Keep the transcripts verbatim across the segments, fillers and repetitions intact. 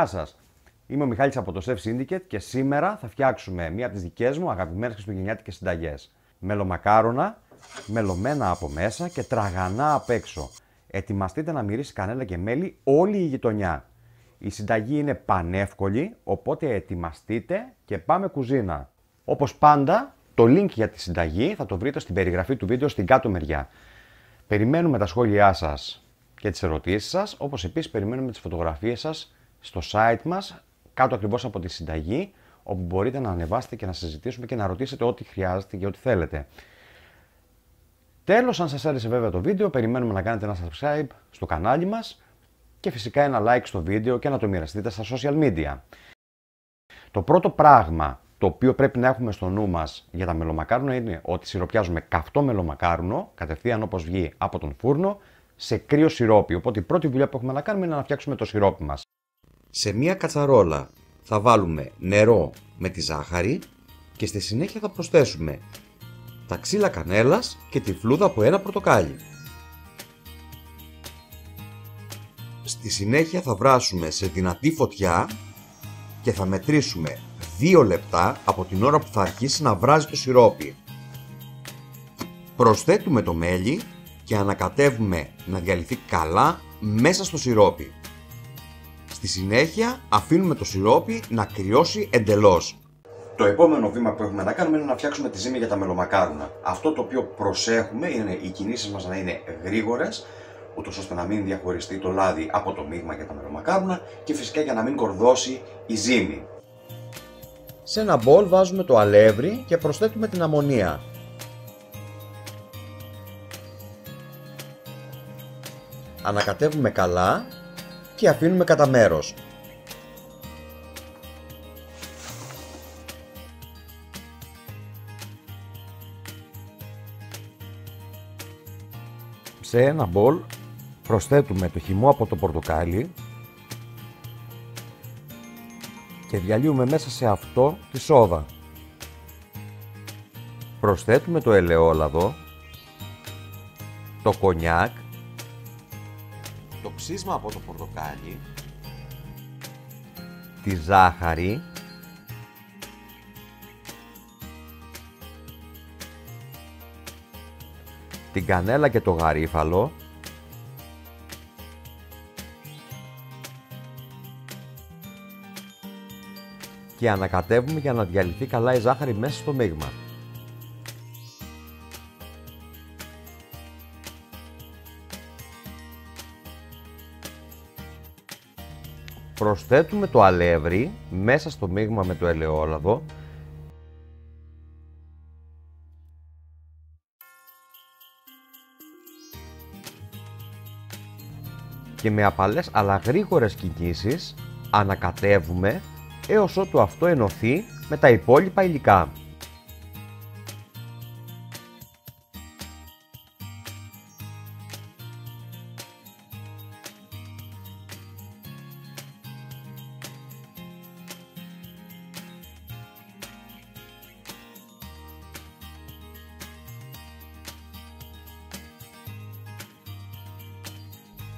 δικιά σας. Είμαι ο Μιχάλης από το Chef Syndicate και σήμερα θα φτιάξουμε μία από τις δικές μου αγαπημένες χριστουγεννιάτικες συνταγές. Μελομακάρονα, μελωμένα από μέσα και τραγανά απ' έξω. Ετοιμαστείτε να μυρίσει κανέλα και μέλι όλη η γειτονιά. Η συνταγή είναι πανεύκολη, οπότε ετοιμαστείτε και πάμε κουζίνα. Όπως πάντα, το link για τη συνταγή θα το βρείτε στην περιγραφή του βίντεο στην κάτω μεριά. Περιμένουμε τα σχόλιά σας και τις ερωτήσεις σας, όπως επίσης περιμένουμε τις φωτογραφίες σας στο site μας, κάτω ακριβώς από τη συνταγή, όπου μπορείτε να ανεβάσετε και να συζητήσουμε και να ρωτήσετε ό,τι χρειάζεται και ό,τι θέλετε. Τέλος, αν σας άρεσε βέβαια το βίντεο, περιμένουμε να κάνετε ένα subscribe στο κανάλι μας και φυσικά ένα like στο βίντεο και να το μοιραστείτε στα social media. Το πρώτο πράγμα το οποίο πρέπει να έχουμε στο νου μας για τα μελομακάρονα είναι ότι σιροπιάζουμε καυτό μελομακάρονο, κατευθείαν όπως βγει από τον φούρνο, σε κρύο σιρόπι. Οπότε η πρώτη δουλειά που έχουμε να κάνουμε είναι να φτιάξουμε το σιρόπι μας. Σε μία κατσαρόλα θα βάλουμε νερό με τη ζάχαρη και στη συνέχεια θα προσθέσουμε τα ξύλα κανέλας και τη φλούδα από ένα πορτοκάλι. Στη συνέχεια θα βράσουμε σε δυνατή φωτιά και θα μετρήσουμε δύο λεπτά από την ώρα που θα αρχίσει να βράζει το σιρόπι. Προσθέτουμε το μέλι και ανακατεύουμε να διαλυθεί καλά μέσα στο σιρόπι. Στη συνέχεια αφήνουμε το σιρόπι να κρυώσει εντελώς. Το επόμενο βήμα που έχουμε να κάνουμε είναι να φτιάξουμε τη ζύμη για τα μελομακάρονα. Αυτό το οποίο προσέχουμε είναι οι κινήσεις μας να είναι γρήγορες, ούτως ώστε να μην διαχωριστεί το λάδι από το μείγμα για τα μελομακάρονα και φυσικά για να μην κορδώσει η ζύμη. Σε ένα μπολ βάζουμε το αλεύρι και προσθέτουμε την αμμονία. Ανακατεύουμε καλά και αφήνουμε κατά μέρος. Σε ένα μπολ προσθέτουμε το χυμό από το πορτοκάλι και διαλύουμε μέσα σε αυτό τη σόδα. Προσθέτουμε το ελαιόλαδο, το κονιάκ, το ψήσμα από το πορτοκάλι, τη ζάχαρη, την κανέλα και το γαρίφαλο, και ανακατεύουμε για να διαλυθεί καλά η ζάχαρη μέσα στο μείγμα. Προσθέτουμε το αλεύρι μέσα στο μείγμα με το ελαιόλαδο και με απαλές αλλά γρήγορες κινήσεις ανακατεύουμε έως ότου αυτό ενωθεί με τα υπόλοιπα υλικά.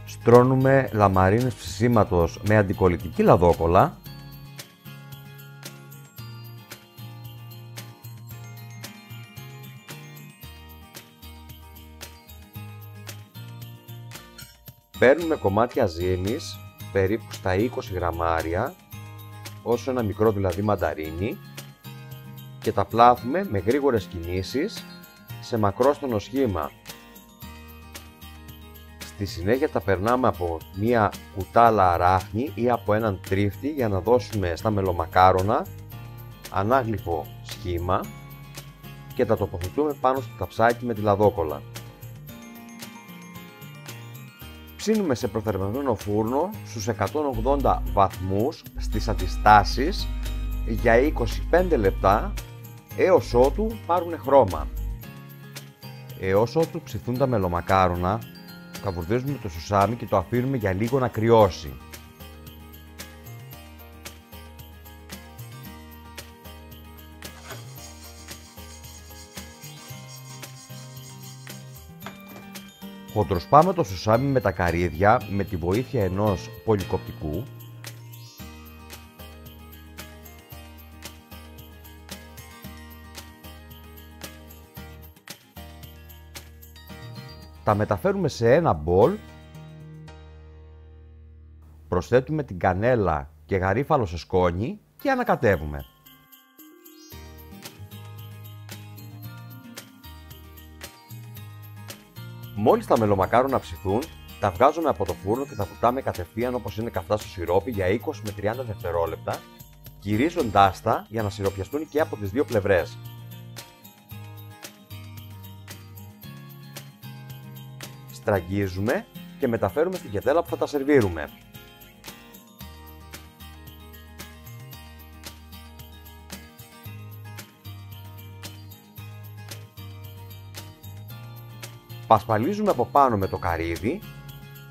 Στρώνουμε λαμαρίνες ψησίματος με αντικολλητική λαδόκολλα . Παίρνουμε κομμάτια ζύμης, περίπου στα είκοσι γραμμάρια, όσο ένα μικρό δηλαδή μανταρίνι, και τα πλάθουμε με γρήγορες κινήσεις σε μακρόστονο σχήμα. Στη συνέχεια τα περνάμε από μία κουτάλα ράχνη ή από έναν τρίφτη για να δώσουμε στα μελομακάρονα ανάγλυφο σχήμα και τα τοποθετούμε πάνω στο ταψάκι με τη λαδόκολλα. Ψήνουμε σε προθερμανμένο φούρνο στους εκατόν ογδόντα βαθμούς στις αντιστάσεις για είκοσι πέντε λεπτά έως ότου πάρουν χρώμα. Έως ότου ψηθούν τα μελομακάρονα, τα βουρδίζουμε το σουσάμι και το αφήνουμε για λίγο να κρυώσει. Χοντροσπάμε το σουσάμι με τα καρύδια με τη βοήθεια ενός πολυκοπτικού τα μεταφέρουμε σε ένα μπολ, προσθέτουμε την κανέλα και γαρίφαλο σε σκόνη και ανακατεύουμε. Μόλις τα μελομακάρονα ψηθούν, τα βγάζουμε από το φούρνο και τα βουτάμε κατευθείαν όπως είναι καυτά στο σιρόπι για είκοσι με τριάντα δευτερόλεπτα, γυρίζοντάς τα για να σιροπιαστούν και από τις δύο πλευρές. Στραγγίζουμε και μεταφέρουμε στην κετέλα που θα τα σερβίρουμε. Πασπαλίζουμε από πάνω με το καρύδι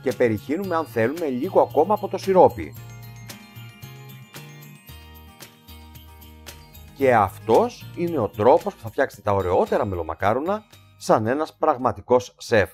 και περιχύνουμε αν θέλουμε λίγο ακόμα από το σιρόπι. Και αυτός είναι ο τρόπος που θα φτιάξετε τα ωραιότερα μελομακάρονα σαν ένας πραγματικός σεφ.